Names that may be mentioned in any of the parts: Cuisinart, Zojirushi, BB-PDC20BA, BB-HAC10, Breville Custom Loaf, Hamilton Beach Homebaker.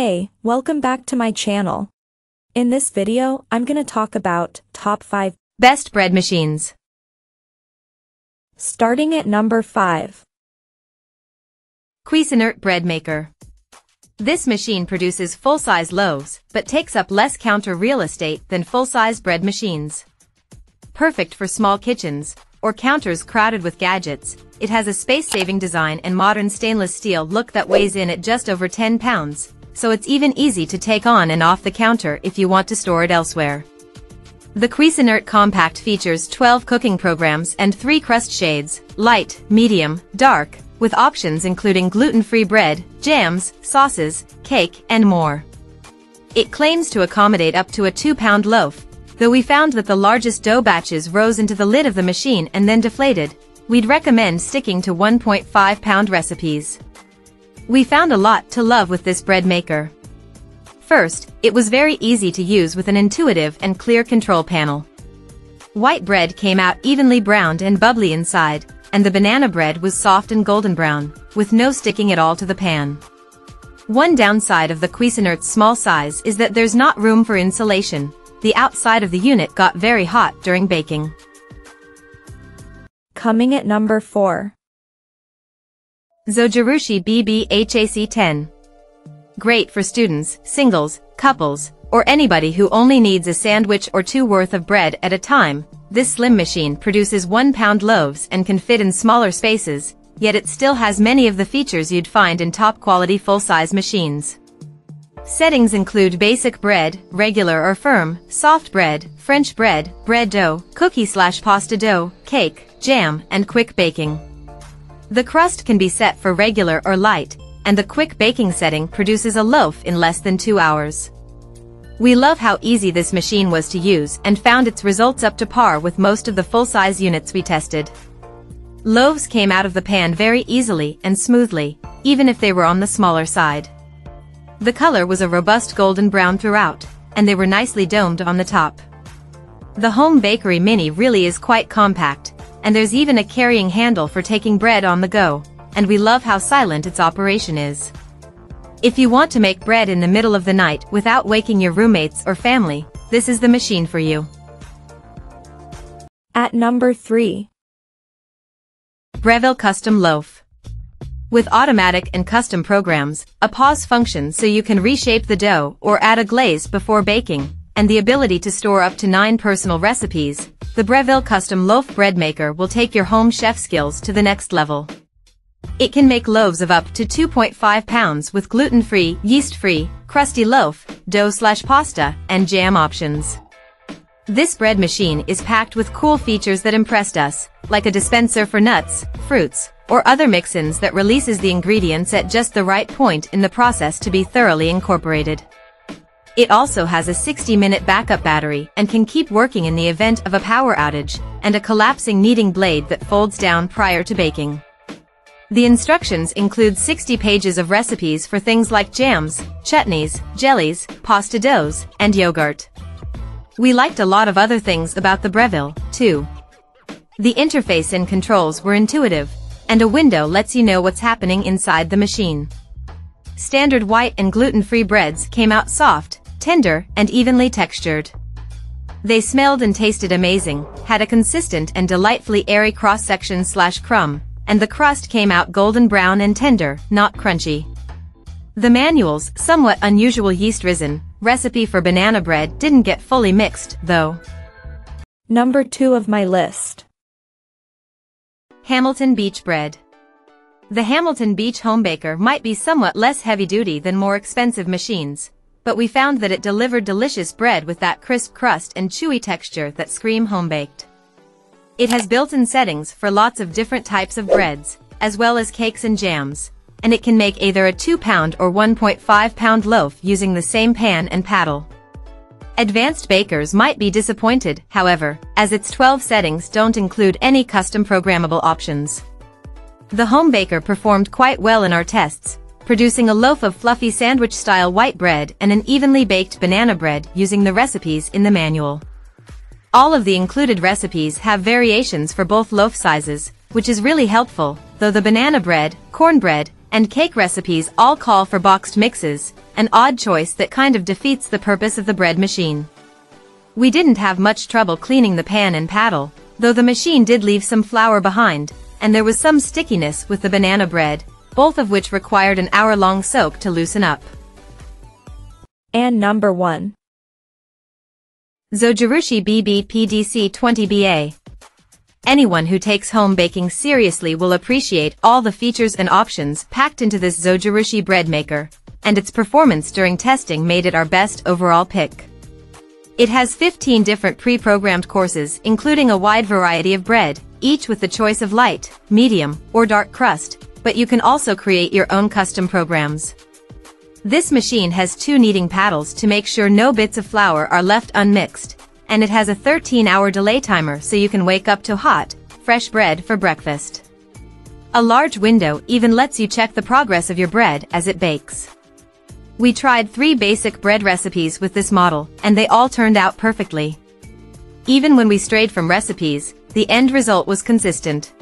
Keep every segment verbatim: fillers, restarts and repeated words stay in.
Hey, welcome back to my channel. In this video, I'm gonna talk about top five best bread machines. Starting at number five. Cuisinart bread maker. This machine produces full-size loaves, but takes up less counter real estate than full-size bread machines. Perfect for small kitchens, or counters crowded with gadgets, it has a space-saving design and modern stainless steel look that weighs in at just over ten pounds. So it's even easy to take on and off the counter if you want to store it elsewhere. The Cuisinart Compact features twelve cooking programs and three crust shades, light, medium, dark, with options including gluten-free bread, jams, sauces, cake, and more. It claims to accommodate up to a two-pound loaf, though we found that the largest dough batches rose into the lid of the machine and then deflated. We'd recommend sticking to one point five pound recipes. We found a lot to love with this bread maker. First, it was very easy to use with an intuitive and clear control panel. White bread came out evenly browned and bubbly inside, and the banana bread was soft and golden brown, with no sticking at all to the pan. One downside of the Cuisinart's small size is that there's not room for insulation. The outside of the unit got very hot during baking. Coming at number four. Zojirushi B B H A C ten. Great for students, singles, couples, or anybody who only needs a sandwich or two worth of bread at a time. This slim machine produces one-pound loaves and can fit in smaller spaces, yet it still has many of the features you'd find in top-quality full-size machines. Settings include basic bread, regular or firm, soft bread, French bread, bread dough, cookie-slash-pasta dough, cake, jam, and quick baking. The crust can be set for regular or light, and the quick baking setting produces a loaf in less than two hours. We love how easy this machine was to use and found its results up to par with most of the full-size units we tested. Loaves came out of the pan very easily and smoothly, even if they were on the smaller side. The color was a robust golden brown throughout, and they were nicely domed on the top. The Home Bakery Mini really is quite compact, and there's even a carrying handle for taking bread on the go, and we love how silent its operation is. If you want to make bread in the middle of the night without waking your roommates or family, this is the machine for you. At number three. Breville Custom Loaf. With automatic and custom programs, a pause function so you can reshape the dough or add a glaze before baking, and the ability to store up to nine personal recipes, the Breville Custom Loaf Bread Maker will take your home chef skills to the next level. It can make loaves of up to two point five pounds with gluten-free, yeast-free, crusty loaf, dough-slash-pasta, and jam options. This bread machine is packed with cool features that impressed us, like a dispenser for nuts, fruits, or other mix-ins that releases the ingredients at just the right point in the process to be thoroughly incorporated. It also has a sixty minute backup battery and can keep working in the event of a power outage, and a collapsing kneading blade that folds down prior to baking. The instructions include sixty pages of recipes for things like jams, chutneys, jellies, pasta doughs, and yogurt. We liked a lot of other things about the Breville, too. The interface and controls were intuitive, and a window lets you know what's happening inside the machine. Standard white and gluten-free breads came out soft, tender, and evenly textured. They smelled and tasted amazing, had a consistent and delightfully airy cross-section slash crumb, and the crust came out golden brown and tender, not crunchy. The manual's somewhat unusual yeast risen recipe for banana bread didn't get fully mixed, though. Number two of my list. Hamilton Beach bread. The Hamilton Beach Homebaker might be somewhat less heavy-duty than more expensive machines, but we found that it delivered delicious bread with that crisp crust and chewy texture that scream home-baked. It has built-in settings for lots of different types of breads, as well as cakes and jams, and it can make either a two pound or one point five pound loaf using the same pan and paddle. Advanced bakers might be disappointed, however, as its twelve settings don't include any custom programmable options. The home baker performed quite well in our tests, producing a loaf of fluffy sandwich-style white bread and an evenly baked banana bread using the recipes in the manual. All of the included recipes have variations for both loaf sizes, which is really helpful, though the banana bread, cornbread, and cake recipes all call for boxed mixes, an odd choice that kind of defeats the purpose of the bread machine. We didn't have much trouble cleaning the pan and paddle, though the machine did leave some flour behind, and there was some stickiness with the banana bread, both of which required an hour-long soak to loosen up. And number one. Zojirushi B B P D C twenty B A. Anyone who takes home baking seriously will appreciate all the features and options packed into this Zojirushi bread maker, and its performance during testing made it our best overall pick. It has fifteen different pre-programmed courses, including a wide variety of bread, each with the choice of light, medium, or dark crust, but you can also create your own custom programs. This machine has two kneading paddles to make sure no bits of flour are left unmixed, and it has a thirteen hour delay timer so you can wake up to hot, fresh bread for breakfast. A large window even lets you check the progress of your bread as it bakes. We tried three basic bread recipes with this model, and they all turned out perfectly. Even when we strayed from recipes, the end result was consistent.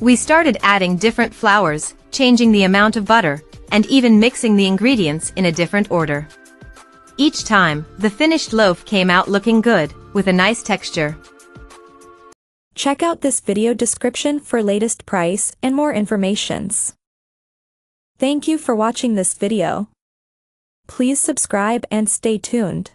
We started adding different flours, changing the amount of butter, and even mixing the ingredients in a different order. Each time, the finished loaf came out looking good, with a nice texture. Check out this video description for latest price and more informations. Thank you for watching this video. Please subscribe and stay tuned.